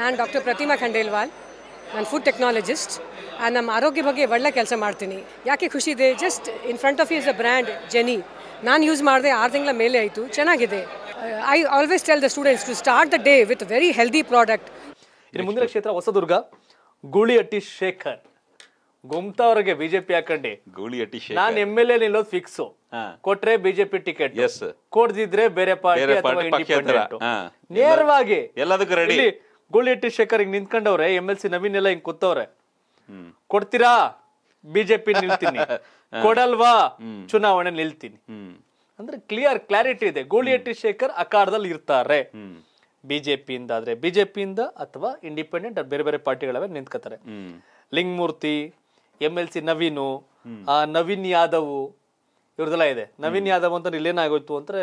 ನಾನು ಡಾಕ್ಟರ್ ಪ್ರತಿಮಾ ಖಂಡೇಲ್ವಾಲ್, ನಾನು food technologist. ನಮ್ಮ ಆರೋಗ್ಯ ಬಗ್ಗೆ ಒಳ್ಳೆ ಕೆಲಸ ಮಾಡ್ತೀನಿ. ಯಾಕೆ ಖುಷಿ ಇದೆ, just in front of you is a brand genie. ನಾನು ಯೂಸ್ ಮಾಡಿದೆ 6 ತಿಂಗಳ ಮೇಲೆ ಆಯಿತು, ಚೆನ್ನಾಗಿದೆ. I always tell the students to start the day with very healthy product. ಇನ್ನು ಮುಂದಿನ ಕ್ಷೇತ್ರ ಹೊಸದುರ್ಗ, ಗೂಳಿಹಟ್ಟಿ ಶೇಖರ್. ಗೊಮ್ತಾ ಅವರಿಗೆ ಬಿಜೆಪಿ ಹಾಕಂಡಿ. ಗೂಳಿಹಟ್ಟಿ ಶೇಖರ್ ನಾನು MLA ನಿಲ್ಲೋದು ಫಿಕ್ಸು. ಕೊಟ್ರೆ ಬಿಜೆಪಿ ಟಿಕೆಟ್, ಕೊಡದಿದ್ರೆ ಬೇರೆ ಪಾರ್ಟಿ ಅಥವಾ ಇಂಡಿಪೆಂಡೆಂಟ್. ನೇರವಾಗಿ ಎಲ್ಲದಕ್ಕೂ ರೆಡಿ. ಗೂಳಿಹಟ್ಟಿ ಶೇಖರ್ ಹಿಂಗ್ ನಿಂತ್ಕೊಂಡವ್ರೆ, MLC ನವೀನ್ ಎಲ್ಲ ಹಿಂಗ್ ಕೂತವ್ರೆ. ಕೊಡ್ತೀರಾ ಬಿಜೆಪಿ ನಿಲ್ತೀನಿ, ಕೊಡಲ್ವಾ ಚುನಾವಣೆ ನಿಲ್ತೀನಿ ಅಂದ್ರೆ ಕ್ಲಿಯರ್ ಕ್ಲಾರಿಟಿ ಇದೆ. ಗೂಳಿಹಟ್ಟಿ ಶೇಖರ್ ಅಕಾರದಲ್ಲಿ ಇರ್ತಾರೆ. ಬಿಜೆಪಿಯಿಂದ ಆದ್ರೆ ಬಿಜೆಪಿಯಿಂದ ಅಥವಾ ಇಂಡಿಪೆಂಡೆಂಟ್ ಬೇರೆ ಬೇರೆ ಪಾರ್ಟಿಗಳವೇ ನಿಂತ್ಕೋತಾರೆ. ಲಿಂಗಮೂರ್ತಿ, MLC ನವೀನು, ನವೀನ್ ಯಾದವ್ ಇವ್ರದೆಲ್ಲ ಇದೆ. ನವೀನ್ ಯಾದವ್ ಅಂತ ಇಲ್ಲೇನಾಗೋಯ್ತು ಅಂದ್ರೆ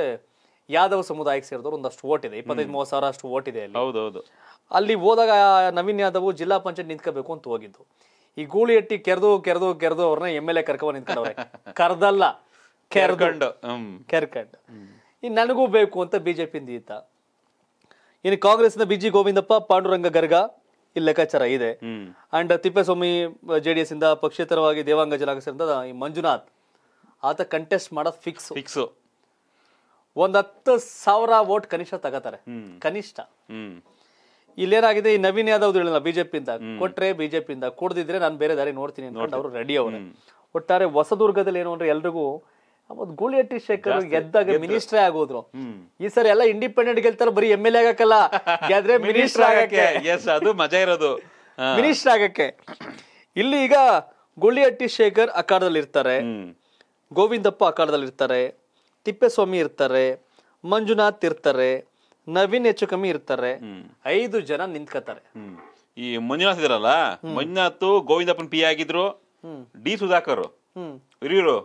ಯಾದವ್ ಸಮುದಾಯಕ್ಕೆ ಸೇರಿದವರು ಒಂದಷ್ಟು ಓಟ್ ಇದೆ, 25-30 ಸಾವಿರ ಅಷ್ಟು ಓಟ್ ಇದೆ ಅಲ್ಲಿ. ಹೌದೌದು. ಅಲ್ಲಿ ಹೋದಾಗ ನವೀನ್ ಯಾದವ್ ಜಿಲ್ಲಾ ಪಂಚಾಯತ್ ನಿಂತ್ಕೋಬೇಕು ಅಂತ ಹೋಗಿದ್ದು. ಈ ಗೂಳಿಹಟ್ಟಿ ಕೆರೆದು ಕೆರೆದು ಕೆರೆದು ಅವ್ರನ್ನ MLA ಕರ್ಕೊಂಡ್ ನಿಂತ್ಕೊಂಡವ್ರೆ. ಕರ್ದಲ್ಲ, ಕೆರ್ಕಂಡ್. ಇನ್ ನನಗೂ ಬೇಕು ಅಂತ ಬಿಜೆಪಿಯಿಂದ ಈತ. ಇನ್ನು ಕಾಂಗ್ರೆಸ್ನ BG ಗೋವಿಂದಪ್ಪ ಪಾಂಡುರಂಗ ಗರ್ಗ, ಈ ಲೆಕ್ಕಾಚಾರ ಇದೆ. ಅಂಡ್ ತಿಪ್ಪೇಸ್ವಾಮಿ JDS ಇಂದ ಪಕ್ಷೇತರವಾಗಿ ದೇವಾಂಗ ಜನಾಂಗ ಈ ಮಂಜುನಾಥ್ ಆತ ಕಂಟೆಸ್ಟ್ ಮಾಡೋದು ಫಿಕ್ಸ್. 10,000 ವೋಟ್ ಕನಿಷ್ಠ ತಗೋತಾರೆ, ಕನಿಷ್ಠ. ಇಲ್ಲೇನಾಗಿದೆ, ಈ ನವೀನ್ ಯಾದವ್ ಹೇಳಿಲ್ಲ ಬಿಜೆಪಿಯಿಂದ, ಕೊಟ್ರೆ ಬಿಜೆಪಿಯಿಂದ, ಕೊಡದಿದ್ರೆ ನಾನು ಬೇರೆ ದಾರಿ ನೋಡ್ತೀನಿ ಅನ್ಕೊಂಡು ಅವರು ರೆಡಿ ಅವರೇ. ಒಟ್ಟಾರೆ ಹೊಸದುರ್ಗದಲ್ಲಿ ಏನು ಅಂದ್ರೆ ಎಲ್ರಿಗೂ ಗೂಳಿಹಟ್ಟಿ ಶೇಖರ್ ಗೆದ್ದಾಗ ಮಿನಿಸ್ಟ್ರೇ ಆಗೋದ್ರು. ಈ ಸರಿ ಎಲ್ಲ ಇಂಡಿಪೆಂಡೆಂಟ್ ಗೆಲ್ತಾರ, ಬರೀ MLA ಆಗಕ್ಕಲ್ಲ, ಗೆದ್ರೆ ಮಿನಿಸ್ಟರ್ ಆಗಕ್ಕೆ. ಅದು ಮಜಾ ಇರೋದು, ಮಿನಿಸ್ಟರ್ ಆಗಕ್ಕೆ. ಇಲ್ಲಿ ಈಗ ಗೂಳಿಹಟ್ಟಿ ಶೇಖರ್ ಅಖಾಡದಲ್ಲಿ ಇರ್ತಾರೆ, ಗೋವಿಂದಪ್ಪ ಅಖಾಡದಲ್ಲಿ ಇರ್ತಾರೆ, ತಿಪ್ಪೇಸ್ವಾಮಿ ಇರ್ತಾರೆ, ಮಂಜುನಾಥ್ ಇರ್ತಾರೆ, ನವೀನ್ ಹೆಚ್ಚು ಕಮ್ಮಿ ಇರ್ತಾರೆ. 5 ಜನ ನಿಂತ್ಕೋತಾರೆ. ಈ ಮಂಜುನಾಥ್ ಇದ್ರಲ್ಲ, ಮಂಜುನಾಥ್ ಗೋವಿಂದಪ್ಪನ್ PA ಆಗಿದ್ರು, D. ಸುಧಾಕರ್ ಹಿರಿಯರು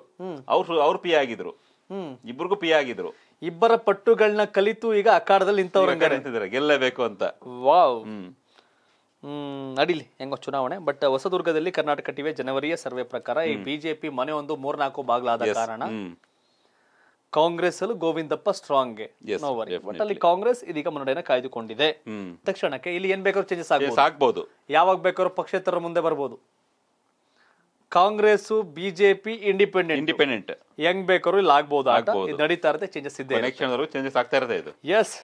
ಅವ್ರ PA ಆಗಿದ್ರು, ಇಬ್ಬರಿಗೂ PA ಆಗಿದ್ರು. ಇಬ್ಬರ ಪಟ್ಟುಗಳನ್ನ ಕಲಿತು ಈಗ ಅಖಾಡದಲ್ಲಿ ಇಂಥವ್ರ ಗೆಲ್ಲಬೇಕು ಅಂತ. ವಾವ್. ಅಡಿಲಿ ಹೆಂಗೋ ಚುನಾವಣೆ. ಬಟ್ ಹೊಸದುರ್ಗದಲ್ಲಿ ಕರ್ನಾಟಕ TV ಜನವರಿಯ ಸರ್ವೆ ಪ್ರಕಾರ ಈ ಬಿಜೆಪಿ ಮನೆ ಒಂದು 3-4 ಬಾಗ್ಲಾದ ಕಾರಣ ಕಾಂಗ್ರೆಸ್ ಅಲ್ಲೂ ಗೋವಿಂದಪ್ಪ ಸ್ಟ್ರಾಂಗ್. ಬಟ್ ಅಲ್ಲಿ ಕಾಂಗ್ರೆಸ್ ಇದೀಗ ಮುನ್ನಡೆಯನ್ನ ಕಾಯ್ದುಕೊಂಡಿದೆ. ತಕ್ಷಣಕ್ಕೆ ಇಲ್ಲಿ ಏನ್ ಬೇಕಾದ್ರೂ ಚೇಂಜಸ್ ಆಗ್ಬಹುದು, ಯಾವಾಗ ಬೇಕಾದ್ರೂ ಪಕ್ಷೇತರ ಮುಂದೆ ಬರ್ಬೋದು. ಕಾಂಗ್ರೆಸ್, ಬಿಜೆಪಿ, ಇಂಡಿಪೆಂಡೆಂಟ್ ಹೆಂಗ್ ಬೇಕಾದ್ರೂ ಇಲ್ಲಿ ಆಗ್ಬಹುದು. ನಡೀತಾ ಇರುತ್ತೆ ಚೇಂಜಸ್, ಇದೆ ಚೇಂಜಸ್ ಆಗ್ತಾ ಇರುತ್ತೆ ಇದು.